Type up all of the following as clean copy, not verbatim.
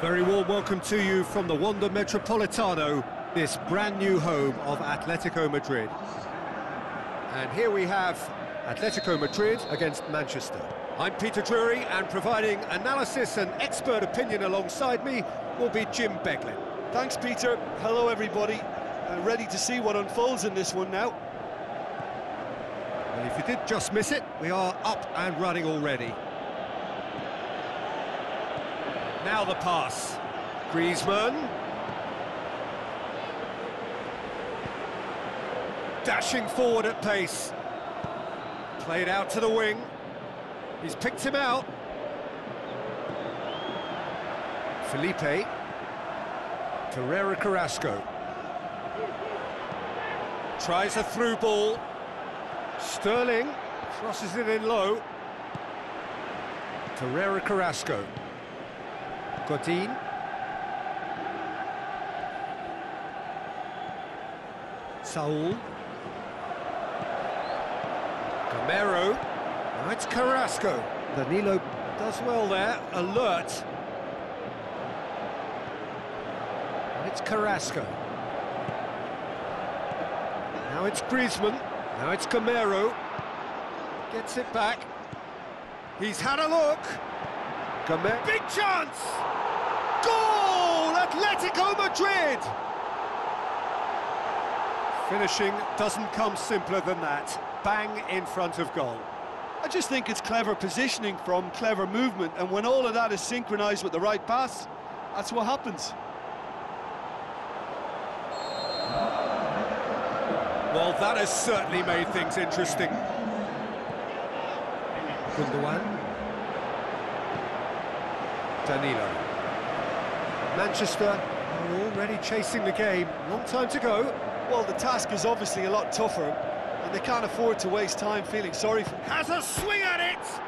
Very warm welcome to you from the Wanda Metropolitano, this brand new home of Atletico Madrid. And here we have Atletico Madrid against Manchester. I'm Peter Drury, and providing analysis and expert opinion alongside me will be Jim Beglin. Thanks, Peter. Hello, everybody. Ready to see what unfolds in this one now. And if you did just miss it, we are up and running already. Now the pass. Griezmann. Dashing forward at pace. Played out to the wing. He's picked him out. Felipe. Ferreira Carrasco. Tries a through ball. Sterling crosses it in low. Torreira Carrasco. Godin. Saul. Gameiro. Now it's Carrasco. Danilo does well there, alert. And it's Carrasco. Now it's Griezmann. Now it's Gameiro, gets it back, he's had a look, big chance, goal, Atletico Madrid! Finishing doesn't come simpler than that, bang in front of goal. I just think it's clever positioning from clever movement, and when all of that is synchronised with the right pass, that's what happens. Well, that has certainly made things interesting. Gundogan. Danilo. Manchester are already chasing the game. Long time to go. Well, the task is obviously a lot tougher, and they can't afford to waste time feeling sorry for... Has a swing at it!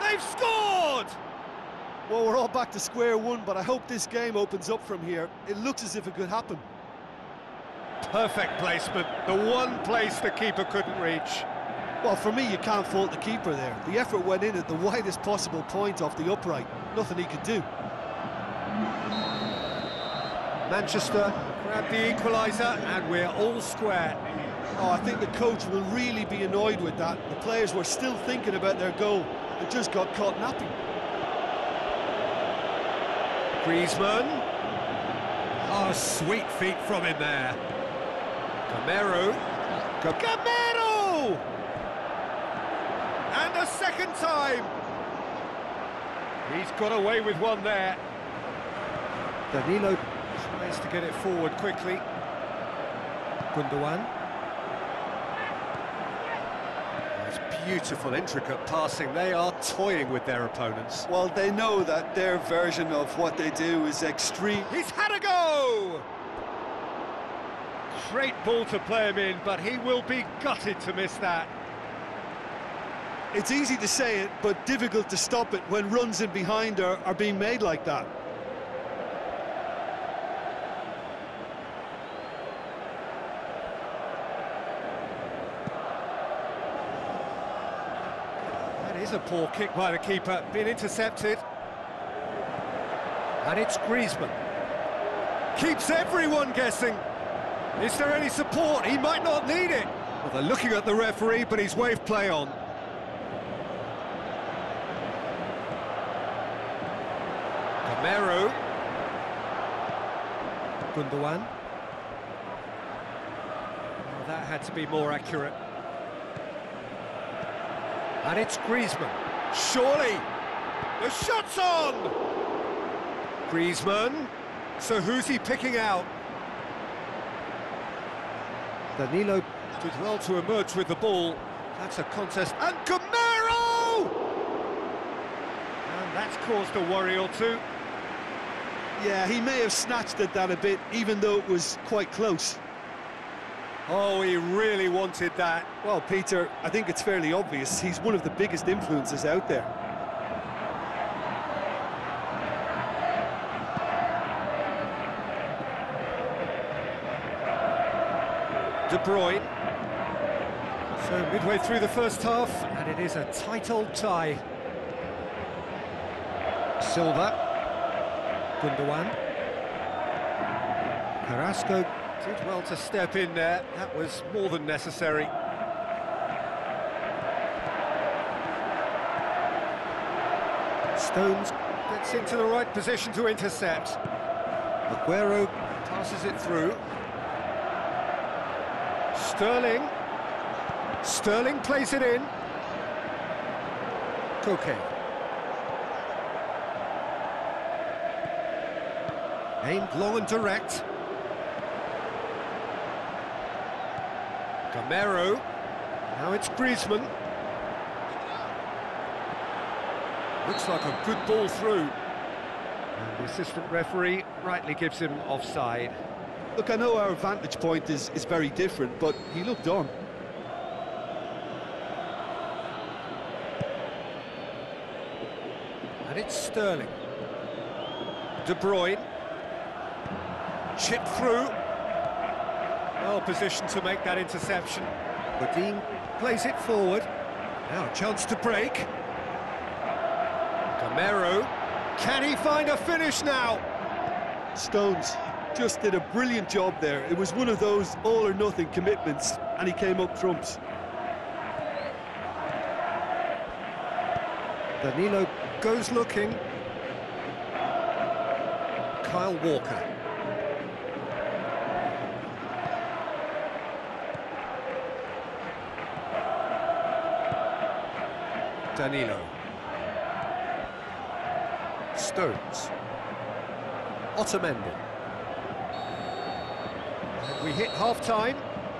They've scored! Well, we're all back to square one, but I hope this game opens up from here. It looks as if it could happen. Perfect placement, the one place the keeper couldn't reach. Well, for me, you can't fault the keeper there. The effort went in at the widest possible point off the upright. Nothing he could do. Manchester grabbed the equaliser, and we're all square. Oh, I think the coach will really be annoyed with that. The players were still thinking about their goal and just got caught napping. Griezmann. Oh, sweet feet from him there. Gameiro. Gameiro! And a second time! He's got away with one there. Danilo tries to get it forward quickly. Gundogan. That's beautiful, intricate passing. They are toying with their opponents. Well, they know that their version of what they do is extreme. He's had a go! Great ball to play him in, but he will be gutted to miss that. It's easy to say it, but difficult to stop it when runs in behind are being made like that. That is a poor kick by the keeper, being intercepted. And it's Griezmann. Keeps everyone guessing. Is there any support? He might not need it. Well, they're looking at the referee, but he's waved play on. Gameiro. Gundogan. Well, that had to be more accurate. And it's Griezmann. Surely. The shot's on! Griezmann. So who's he picking out? Danilo did well to emerge with the ball. That's a contest. And Gameiro! And that's caused a worry or two. Yeah, he may have snatched at that a bit, even though it was quite close. Oh, he really wanted that. Well, Peter, I think it's fairly obvious. He's one of the biggest influences out there. De Bruyne. So midway through the first half, and it is a tight old tie. Silva. Gundogan. Carrasco did well to step in there, that was more than necessary. Stones gets into the right position to intercept. Aguero passes it through. Sterling plays it in. Koke. Aimed long and direct. Gameiro. Now it's Griezmann. Looks like a good ball through. And the assistant referee rightly gives him offside. Look, I know our vantage point is very different, but he looked on. And it's Sterling. De Bruyne. Chip through. Well positioned to make that interception. Godin plays it forward. Now a chance to break. Romero, can he find a finish now? Stones just did a brilliant job there. It was one of those all-or-nothing commitments, and he came up trumps. Danilo goes looking. Kyle Walker. Danilo. Stones. Otamendi. We hit half-time.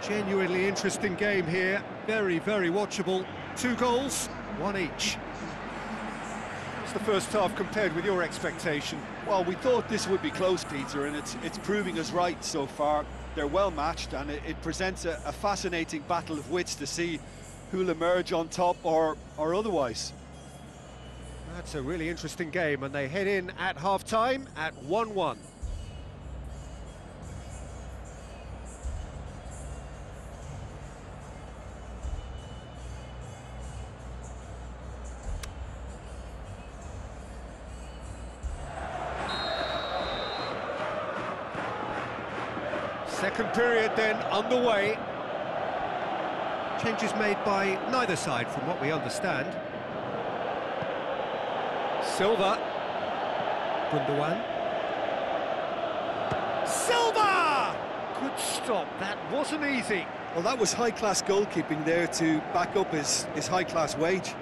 Genuinely interesting game here. Very, very watchable. 2 goals, 1 each. What's the first half compared with your expectation? Well, we thought this would be close, Peter, and it's proving us right so far. They're well matched, and it presents a fascinating battle of wits to see who'll emerge on top or otherwise. That's a really interesting game, and they head in at half-time at 1-1. Second period then underway. Changes made by neither side, from what we understand. Silva. Gundogan. Silva! Good stop, that wasn't easy. Well, that was high-class goalkeeping there to back up his high-class wage.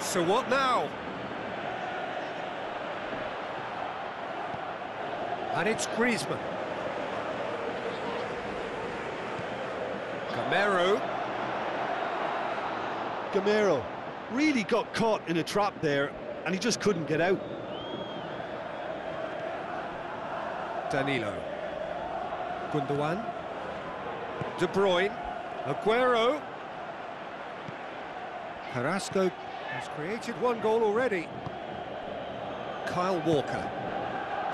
So what now? And it's Griezmann. Gameiro really got caught in a trap there, and he just couldn't get out. Danilo. Gundogan. De Bruyne. Aguero. Carrasco has created 1 goal already. Kyle Walker.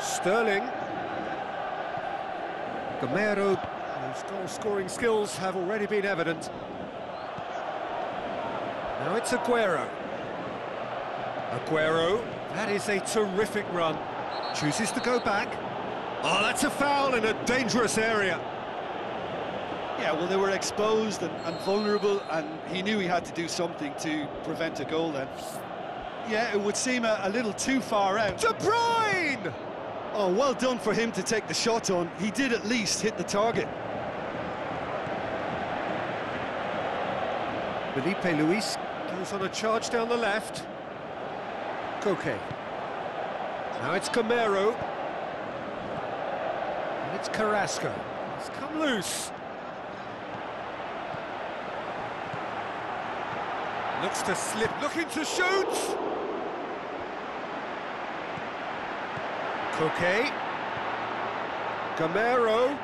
Sterling. Gameiro, whose goal-scoring skills have already been evident. Now it's Aguero. That is a terrific run. Chooses to go back. Oh, that's a foul in a dangerous area. Yeah, well, they were exposed and vulnerable, and he knew he had to do something to prevent a goal then. Yeah, it would seem a little too far out. De Bruyne! Oh, well done for him to take the shot on. He did at least hit the target. Felipe Luis goes on a charge down the left. Koke. Now it's Gameiro. And it's Carrasco. He's come loose. Looks to slip, looking to shoot! Koke. Gameiro.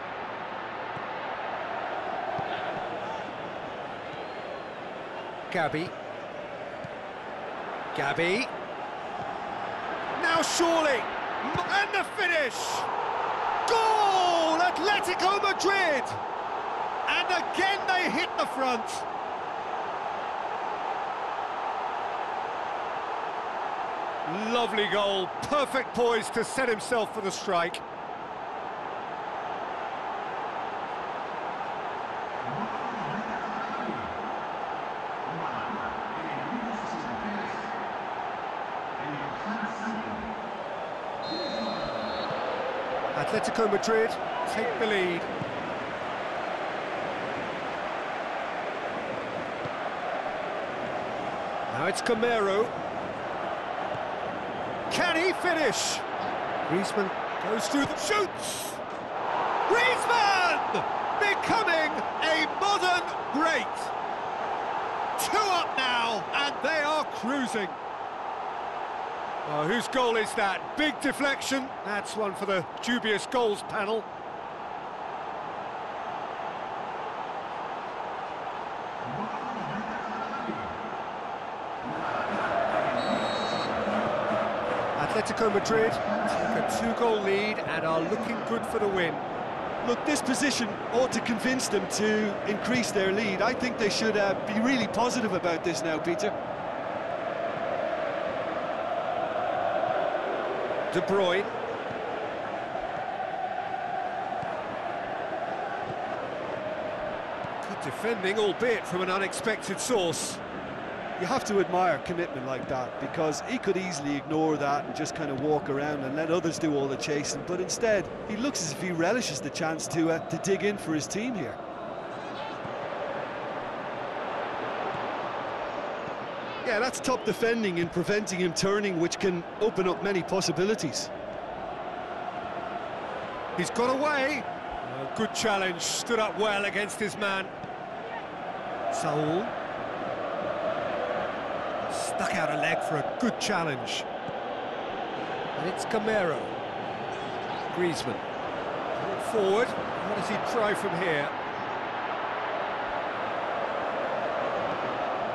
Gabby. Now surely, and the finish! Goal! Atletico Madrid! And again they hit the front. Lovely goal, perfect poise to set himself for the strike. Atletico Madrid take the lead. Now it's Gameiro. Can he finish? Griezmann goes through the... shoots! Griezmann! Becoming a modern great! Two up now, and they are cruising. Oh, whose goal is that? Big deflection. That's one for the dubious goals panel. Atletico Madrid take a two-goal lead and are looking good for the win. Look, this position ought to convince them to increase their lead. I think they should be really positive about this now, Peter. De Bruyne. Good defending, albeit from an unexpected source. You have to admire commitment like that, because he could easily ignore that and just kind of walk around and let others do all the chasing, but instead he looks as if he relishes the chance to dig in for his team here. Yeah, that's top defending and preventing him turning, which can open up many possibilities. He's got away. Good challenge, stood up well against his man. Saul. Stuck out a leg for a good challenge. And it's Gameiro. Griezmann. Look forward. What does he try from here?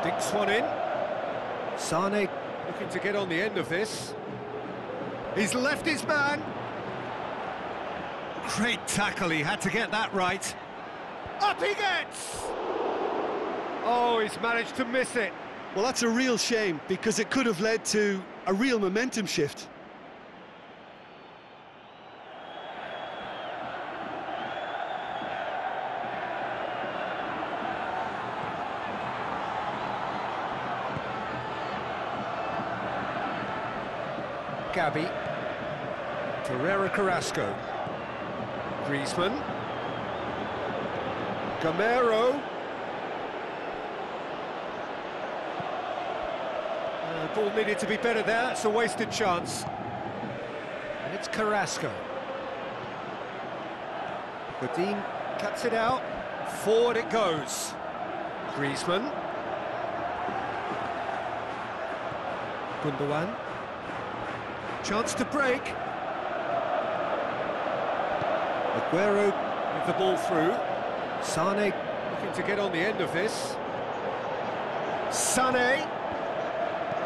Dinks one in. Sane looking to get on the end of this. He's left his man. Great tackle, he had to get that right. Up he gets! Oh, he's managed to miss it. Well, that's a real shame, because it could have led to a real momentum shift. Gabi. Ferreira Carrasco. Griezmann. Gameiro. Ball needed to be better there, that's a wasted chance. And it's Carrasco. Godin cuts it out, forward it goes. Griezmann. Gundogan. Chance to break. Aguero with the ball through. Sane looking to get on the end of this. Sane.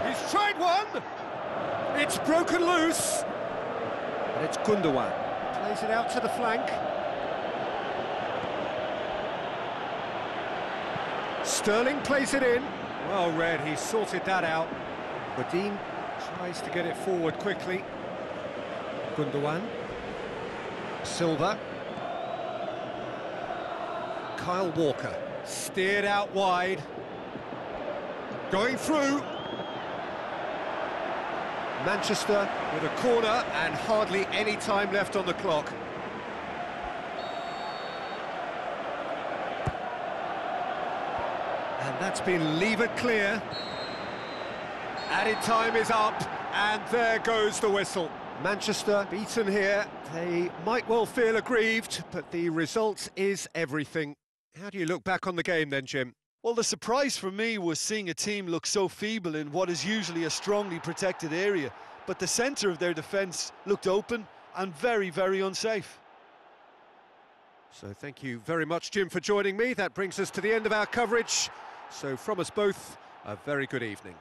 He's tried one! It's broken loose! And it's Gundogan. Plays it out to the flank. Sterling plays it in. Well read, he sorted that out. Godin tries to get it forward quickly. Gundogan. Silva. Kyle Walker. Steered out wide. Going through. Manchester with a corner and hardly any time left on the clock. And that's been levered clear. Added time is up, and there goes the whistle. Manchester beaten here. They might well feel aggrieved, but the result is everything. How do you look back on the game then, Jim? Well, the surprise for me was seeing a team look so feeble in what is usually a strongly protected area, but the centre of their defence looked open and very, very unsafe. So thank you very much, Jim, for joining me. That brings us to the end of our coverage. So from us both, a very good evening.